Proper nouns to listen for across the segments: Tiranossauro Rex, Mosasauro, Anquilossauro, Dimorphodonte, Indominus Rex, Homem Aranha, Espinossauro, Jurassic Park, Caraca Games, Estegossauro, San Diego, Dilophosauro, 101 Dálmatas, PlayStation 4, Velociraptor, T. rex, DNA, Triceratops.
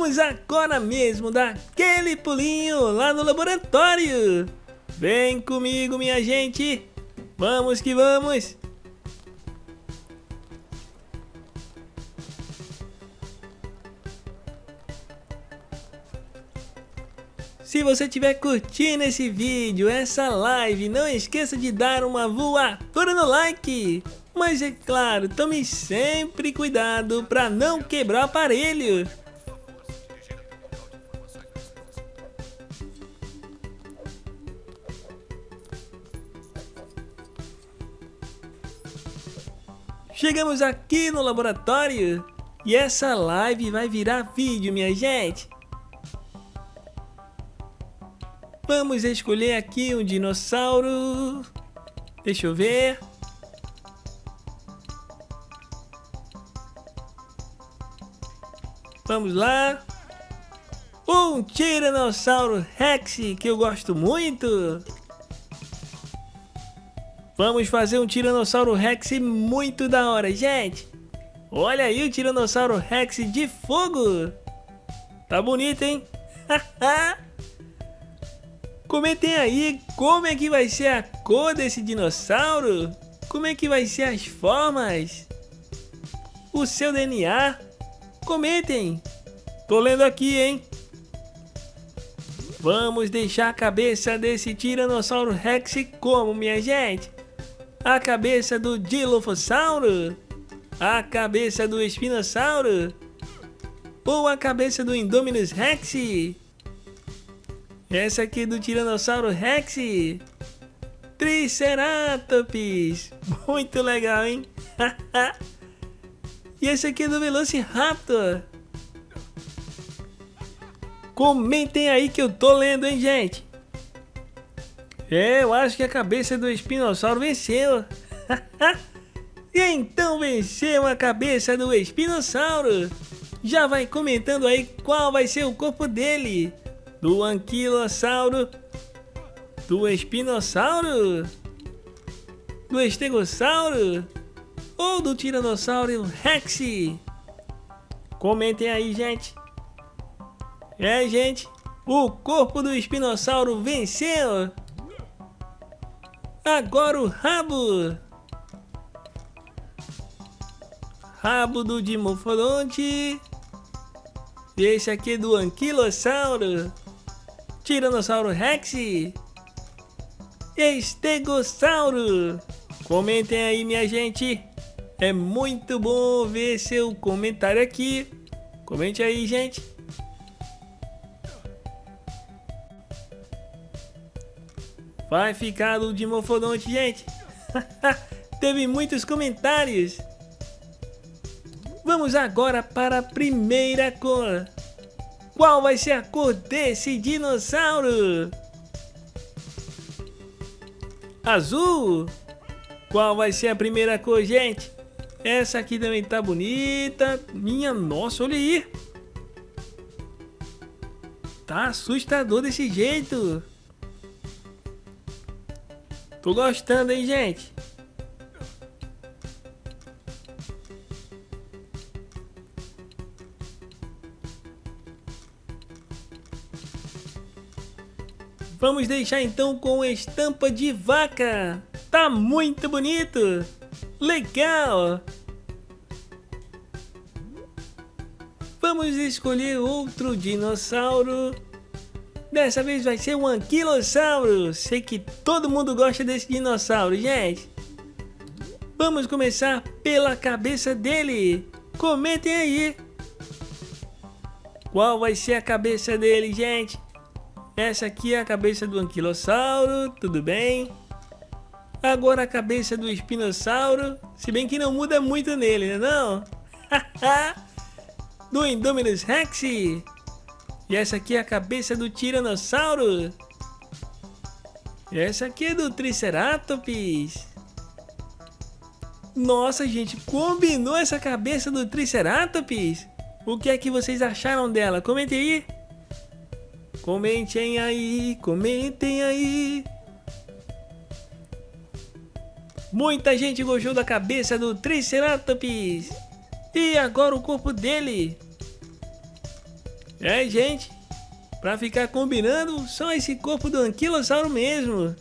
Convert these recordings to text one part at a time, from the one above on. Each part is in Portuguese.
vamos agora mesmo dar aquele pulinho lá no laboratório. Vem comigo, minha gente. Vamos que vamos. Se você estiver curtindo esse vídeo, essa live, não esqueça de dar uma voadora no like. Mas é claro, tome sempre cuidado para não quebrar o aparelho. Chegamos aqui no laboratório e essa live vai virar vídeo, minha gente. Vamos escolher aqui um dinossauro. Deixa eu ver. Vamos lá. Um Tiranossauro Rex que eu gosto muito. Vamos fazer um Tiranossauro Rex muito da hora, gente. Olha aí o Tiranossauro Rex de fogo. Tá bonito, hein? Comentem aí como é que vai ser a cor desse dinossauro, como é que vai ser as formas, o seu DNA, comentem, tô lendo aqui, hein? Vamos deixar a cabeça desse Tiranossauro Rex como, minha gente? A cabeça do Dilophosauro? A cabeça do Espinossauro? Ou a cabeça do Indominus Rex? Essa aqui do Tiranossauro Rex. Triceratops. Muito legal, hein? E esse aqui é do Velociraptor. Comentem aí que eu tô lendo, hein, gente? É, eu acho que a cabeça do Espinossauro venceu. E então venceu a cabeça do Espinossauro. Já vai comentando aí qual vai ser o corpo dele. Do Anquilossauro, do Espinossauro, do Estegossauro ou do Tiranossauro Rex? Comentem aí, gente. É, gente, o corpo do Espinossauro venceu. Agora o rabo. Rabo do Dimorphodonte. Esse aqui é do Anquilossauro. Tiranossauro Rex, Estegossauro. Comentem aí, minha gente. É muito bom ver seu comentário aqui. Comente aí, gente. Vai ficar do Dimorphodonte, gente. Teve muitos comentários. Vamos agora para a primeira cor. Qual vai ser a cor desse dinossauro? Azul. Qual vai ser a primeira cor, gente? Essa aqui também tá bonita. Minha nossa, olha aí. Tá assustador desse jeito. Tô gostando, hein, gente? Vamos deixar então com estampa de vaca. Tá muito bonito. Legal. Vamos escolher outro dinossauro. Dessa vez vai ser um anquilossauro. Sei que todo mundo gosta desse dinossauro, gente. Vamos começar pela cabeça dele. Comentem aí. Qual vai ser a cabeça dele, gente? Essa aqui é a cabeça do anquilossauro, tudo bem? Agora a cabeça do espinossauro, se bem que não muda muito nele, não? Do Indominus Rex. E essa aqui é a cabeça do tiranossauro. E essa aqui é do Triceratops. Nossa, gente, combinou essa cabeça do Triceratops? O que é que vocês acharam dela? Comentem aí. Comentem aí, comentem aí. Muita gente gostou da cabeça do Triceratops. E agora o corpo dele. É, gente, pra ficar combinando, só esse corpo do anquilossauro mesmo.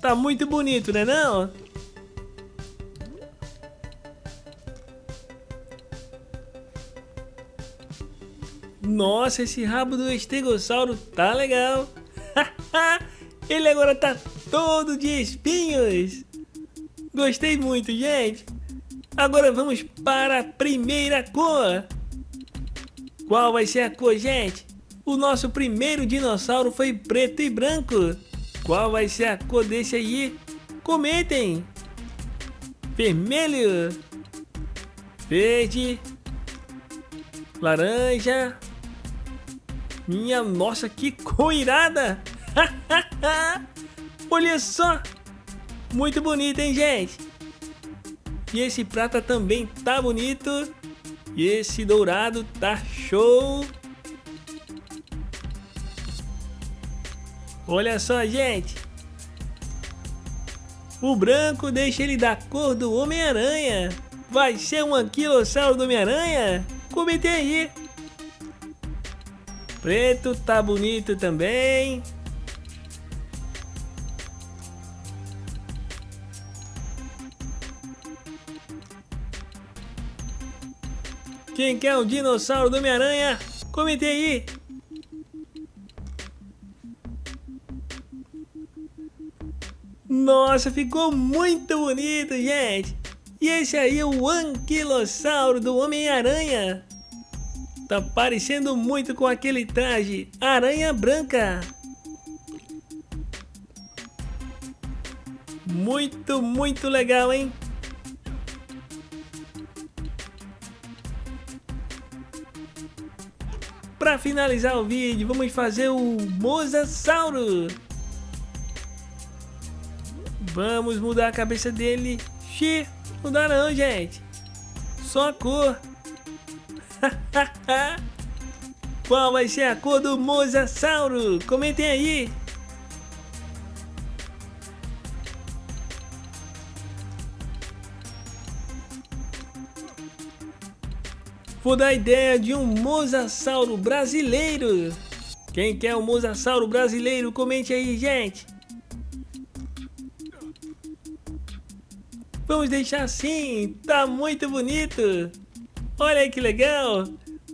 Tá muito bonito, né não? Nossa, esse rabo do estegossauro tá legal. Ele agora tá todo de espinhos. Gostei muito, gente. Agora vamos para a primeira cor. Qual vai ser a cor, gente? O nosso primeiro dinossauro foi preto e branco. Qual vai ser a cor desse aí? Comentem. Vermelho, verde, laranja. Minha nossa, que cor irada. Olha só. Muito bonito, hein, gente? E esse prata também tá bonito. E esse dourado tá show. Olha só, gente. O branco deixa ele da cor do Homem-Aranha. Vai ser um anquilossauro do Homem-Aranha? Comentei aí. Preto tá bonito também. Quem quer um dinossauro do Homem-Aranha? Comente aí! Nossa, ficou muito bonito, gente! E esse aí é o anquilossauro do Homem-Aranha! Tá parecendo muito com aquele traje aranha branca! Muito, muito legal, hein? Para finalizar o vídeo, vamos fazer o mosasauro. Vamos mudar a cabeça dele. Xi, mudar não, gente. Só a cor. Qual vai ser a cor do mosasauro? Comentem aí. Vou dar a ideia de um mosasauro brasileiro. Quem quer um mosasauro brasileiro, comente aí, gente. Vamos deixar assim, tá muito bonito. Olha aí que legal,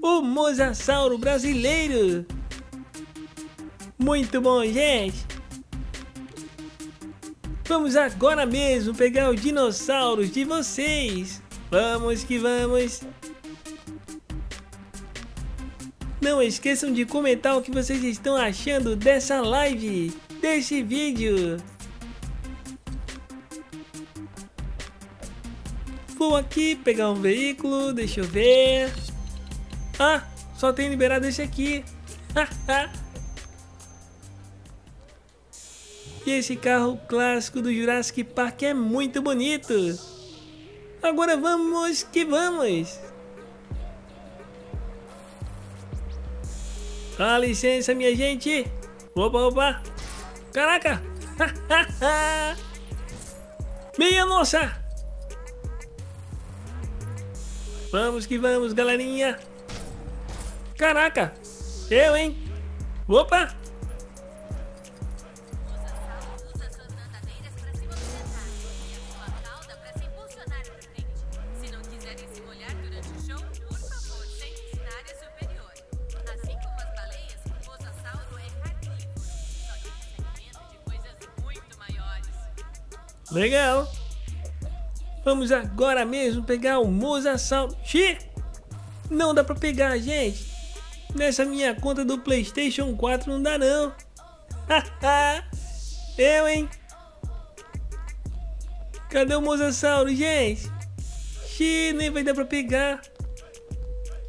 o mosasauro brasileiro. Muito bom, gente. Vamos agora mesmo pegar os dinossauros de vocês. Vamos que vamos. Não esqueçam de comentar o que vocês estão achando dessa live, desse vídeo. Vou aqui pegar um veículo, deixa eu ver. Ah, só tem liberado esse aqui. E esse carro clássico do Jurassic Park é muito bonito. Agora vamos que vamos. Dá licença, minha gente. Opa, opa. Caraca. Minha nossa. Vamos que vamos, galerinha. Caraca. Eu, hein. Opa. Legal. Vamos agora mesmo pegar o mosasauro. Xi! Não dá pra pegar, gente. Nessa minha conta do PlayStation 4 não dá não. Eu, hein? Cadê o mosasauro, gente? Xi, nem vai dar pra pegar.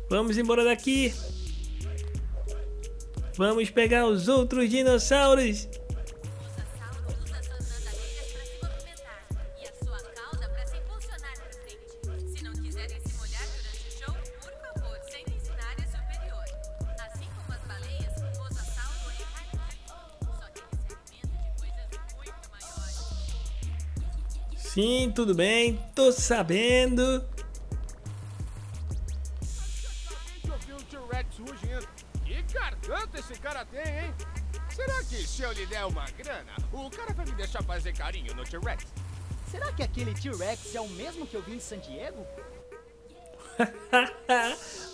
Vamos embora daqui. Vamos pegar os outros dinossauros. Sim, tudo bem, tô sabendo. O T. rex ruge imagino. Que garganta esse cara tem, hein? Será que se eu lhe der uma grana, o cara vai me deixar fazer carinho no T-Rex? Será que aquele T. rex é o mesmo que eu vi em San Diego?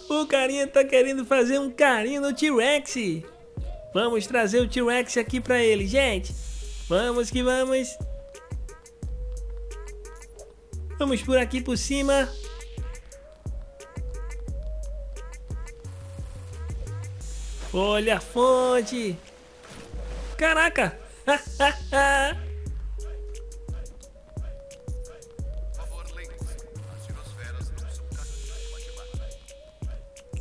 O carinha tá querendo fazer um carinho no T. rex. Vamos trazer o T. rex aqui pra ele, gente. Vamos que vamos. Vamos por aqui por cima. Olha a fonte. Caraca.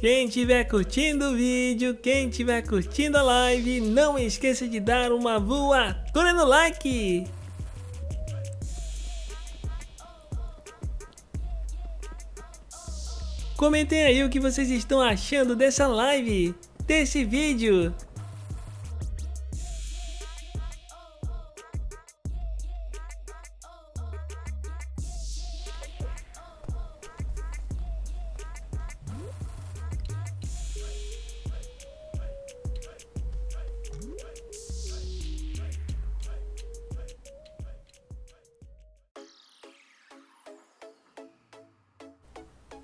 Quem estiver curtindo o vídeo, quem estiver curtindo a live, não esqueça de dar uma voadora no like. Comentem aí o que vocês estão achando dessa live, desse vídeo.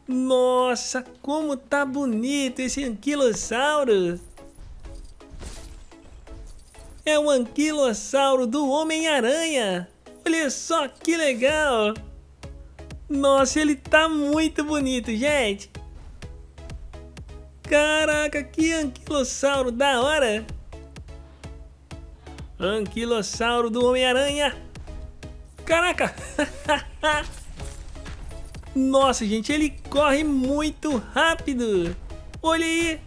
Nossa, como tá bonito esse anquilossauro! É um anquilossauro do Homem-Aranha! Olha só que legal! Nossa, ele tá muito bonito, gente! Caraca, que anquilossauro da hora! Anquilossauro do Homem-Aranha! Caraca! Nossa, gente, ele corre muito rápido. Olha aí.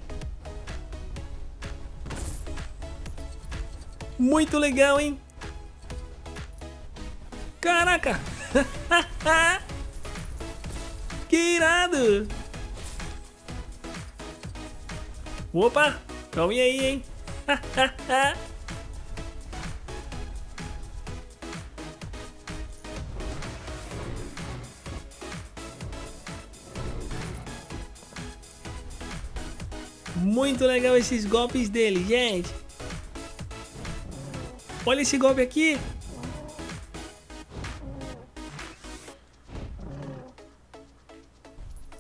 Muito legal, hein? Caraca. Que irado. Opa, calma aí, hein? Muito legal esses golpes dele, gente. Olha esse golpe aqui.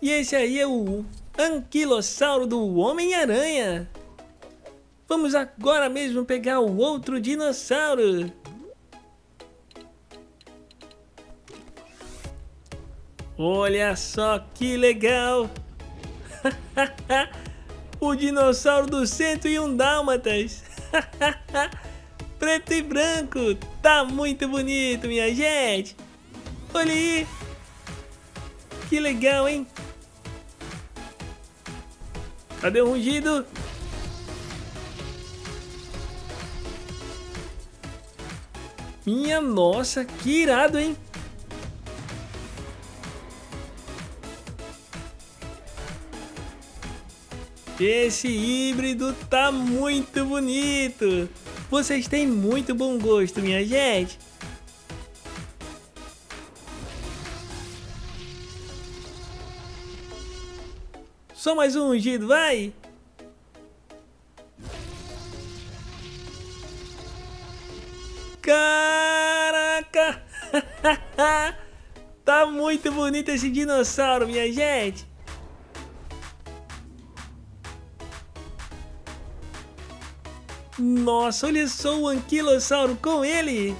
E esse aí é o anquilossauro do Homem-Aranha. Vamos agora mesmo pegar o outro dinossauro. Olha só que legal. O dinossauro do 101 Dálmatas. Preto e branco. Tá muito bonito, minha gente. Olha aí. Que legal, hein? Cadê o rugido? Minha nossa, que irado, hein? Esse híbrido tá muito bonito. Vocês têm muito bom gosto, minha gente. Só mais um ungido, vai. Caraca. Tá muito bonito esse dinossauro, minha gente. Nossa, olha só o anquilossauro com ele.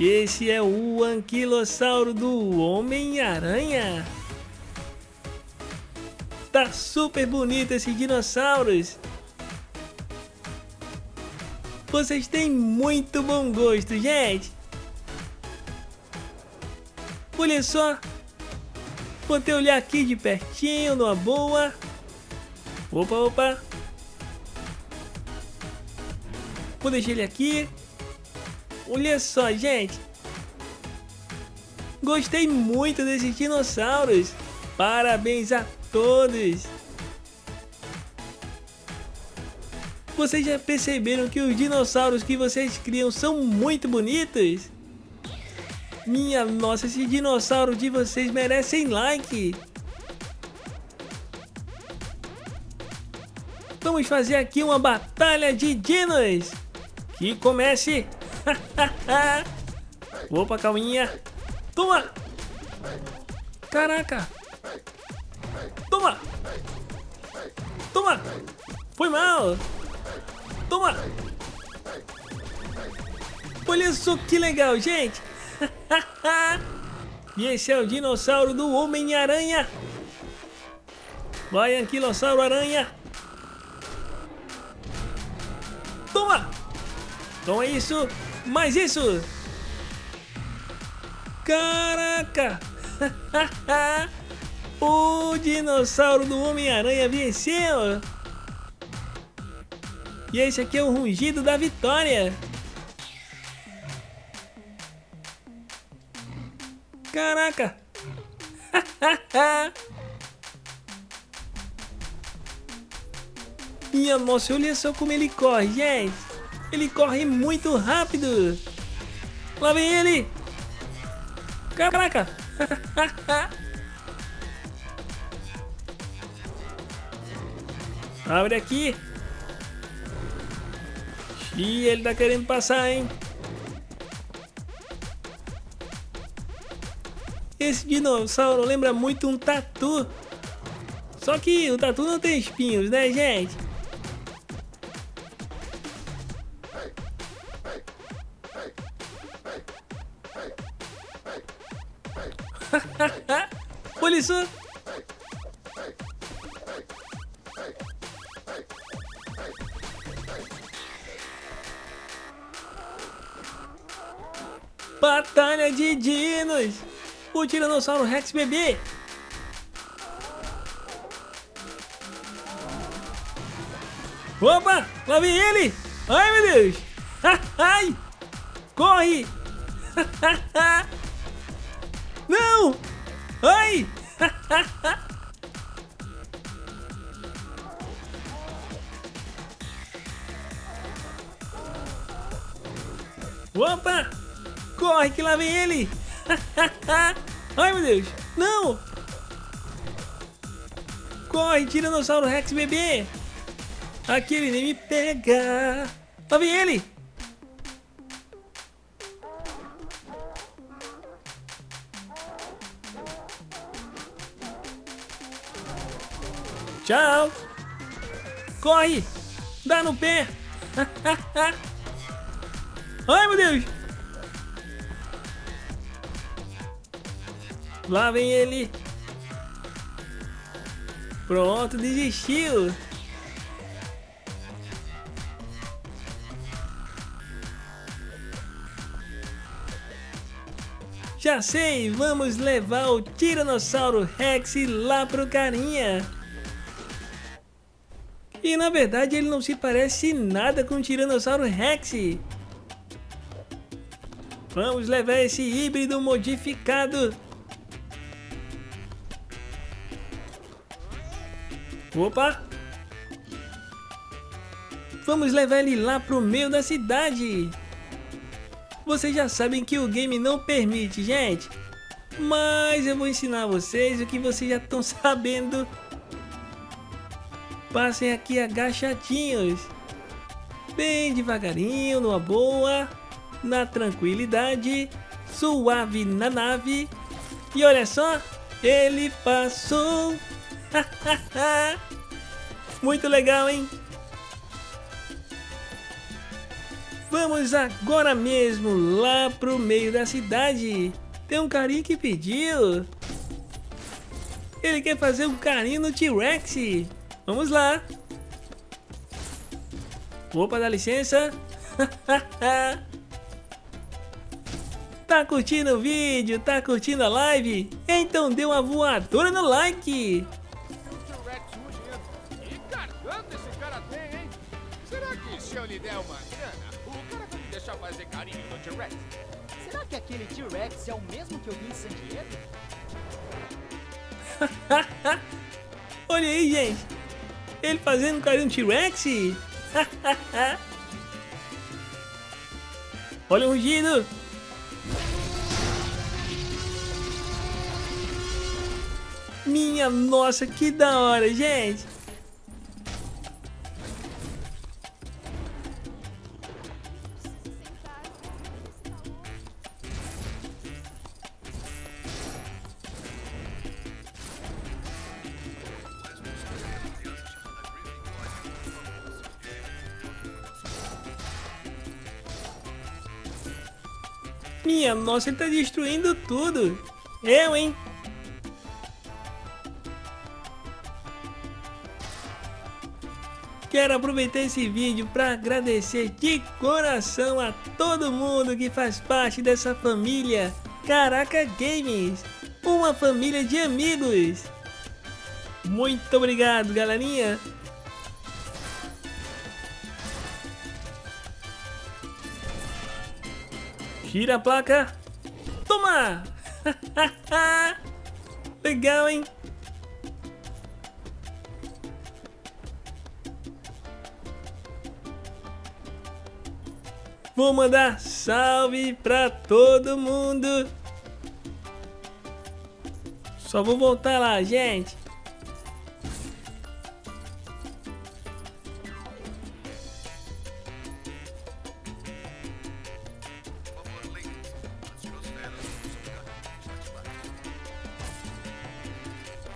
Esse é o anquilossauro do Homem-Aranha. Tá super bonito esses dinossauros. Vocês têm muito bom gosto, gente. Olha só. Vou até olhar aqui de pertinho, numa boa. Opa, opa. Vou deixar ele aqui. Olha só, gente. Gostei muito desses dinossauros. Parabéns a todos. Vocês já perceberam que os dinossauros que vocês criam são muito bonitos? Minha nossa, esses dinossauros de vocês merecem like. Vamos fazer aqui uma batalha de dinos. Que comece. Opa, calminha. Toma. Caraca. Toma. Toma. Foi mal. Toma. Olha só que legal, gente. E esse é o dinossauro do Homem-Aranha. Vai, Anquilossauro-Aranha. Toma. Toma isso. Mais isso. Caraca. O dinossauro do Homem-Aranha venceu. E esse aqui é o rugido da vitória. Caraca. Minha nossa, olha só como ele corre, gente. Ele corre muito rápido. Lá vem ele. Caraca. Abre aqui. E ele tá querendo passar, hein? Esse dinossauro lembra muito um tatu. Só que o tatu não tem espinhos, né, gente? Olha isso! Batalha de dinos! O Tiranossauro Rex bebê! Opa! Lá vem ele! Ai, meu Deus! Ai! Corre! Não! Ai! Opa! Corre que lá vem ele! Ai, meu Deus! Não! Corre, Tiranossauro Rex bebê! Aqui ele nem me pega! Lá vem ele! Tchau! Corre! Dá no pé! Ai, meu Deus! Lá vem ele! Pronto, desistiu! Já sei! Vamos levar o Tiranossauro Rex lá pro carinha! E na verdade ele não se parece nada com o Tiranossauro Rex. Vamos levar esse híbrido modificado. Opa! Vamos levar ele lá pro meio da cidade. Vocês já sabem que o game não permite, gente. Mas eu vou ensinar vocês o que vocês já estão sabendo. Passem aqui agachadinhos, bem devagarinho, numa boa, na tranquilidade, suave na nave. E olha só, ele passou. Muito legal, hein? Vamos agora mesmo lá pro meio da cidade. Tem um carinha que pediu. Ele quer fazer um carinho no T-Rex. Vamos lá. Opa, dá licença. Tá curtindo o vídeo? Tá curtindo a live? Então dê uma voadora no like. Que garganta esse cara tem, hein? Será que se eu lhe der uma grana, o cara vai me deixar fazer carinho no T-Rex? Será que aquele T-Rex é o mesmo que eu vi em San Diego? Olha aí, gente. Ele fazendo carinho de T-Rex? Olha o rugido! Minha nossa, que da hora, gente! Minha nossa, ele tá destruindo tudo. Eu, hein? Quero aproveitar esse vídeo para agradecer de coração a todo mundo que faz parte dessa família Caraca Games, uma família de amigos. Muito obrigado, galerinha. Tira a placa. Toma! Legal, hein? Vou mandar salve pra todo mundo. Só vou voltar lá, gente.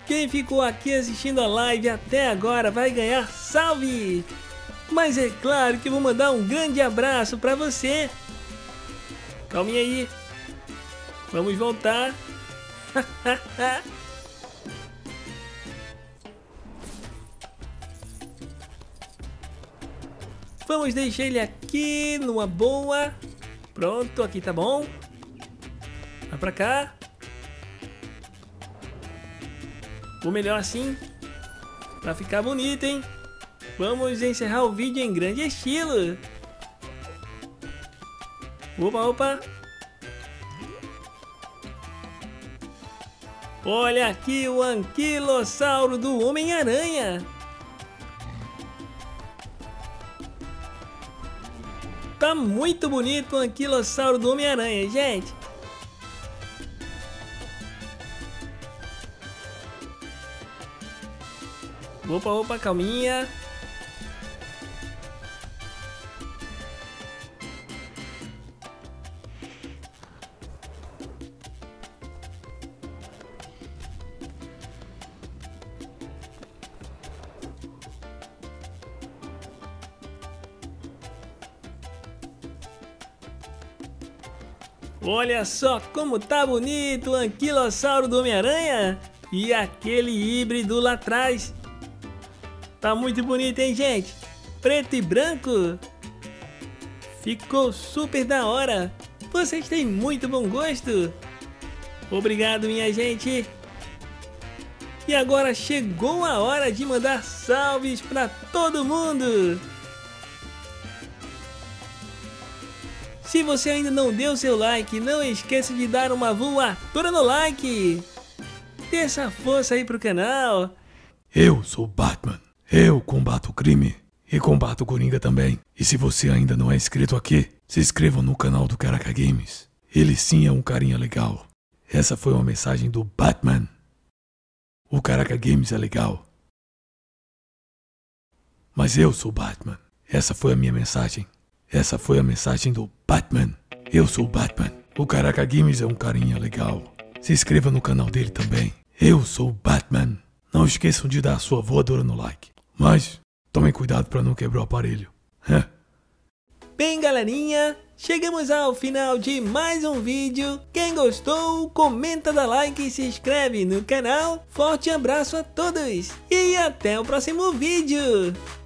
Quem ficou aqui assistindo a live até agora vai ganhar salve. Mas é claro que vou mandar um grande abraço pra você. Calminha aí. Vamos voltar. Vamos deixar ele aqui numa boa. Pronto, aqui tá bom. Vai pra cá. Ou melhor assim, pra ficar bonito, hein? Vamos encerrar o vídeo em grande estilo. Opa, opa. Olha aqui o anquilossauro do Homem-Aranha. Tá muito bonito o anquilossauro do Homem-Aranha, gente. Opa, opa, calminha. Olha só como tá bonito o anquilossauro do Homem-Aranha e aquele híbrido lá atrás. Tá muito bonito, hein, gente? Preto e branco. Ficou super da hora. Vocês têm muito bom gosto. Obrigado, minha gente. E agora chegou a hora de mandar salves pra todo mundo. Se você ainda não deu seu like, não esqueça de dar uma voadora no like. Dê essa força aí pro canal. Eu sou Batman. Eu combato o crime e combato o Coringa também. E se você ainda não é inscrito aqui, se inscreva no canal do Caraca Games. Ele sim é um carinha legal. Essa foi uma mensagem do Batman. O Caraca Games é legal. Mas eu sou Batman. Essa foi a minha mensagem. Essa foi a mensagem do Batman. Eu sou o Batman. O Caraca Games é um carinha legal. Se inscreva no canal dele também. Eu sou o Batman. Não esqueçam de dar a sua voadora no like. Mas tomem cuidado para não quebrar o aparelho. Bem, galerinha, chegamos ao final de mais um vídeo. Quem gostou, comenta, dá like e se inscreve no canal. Forte abraço a todos e até o próximo vídeo.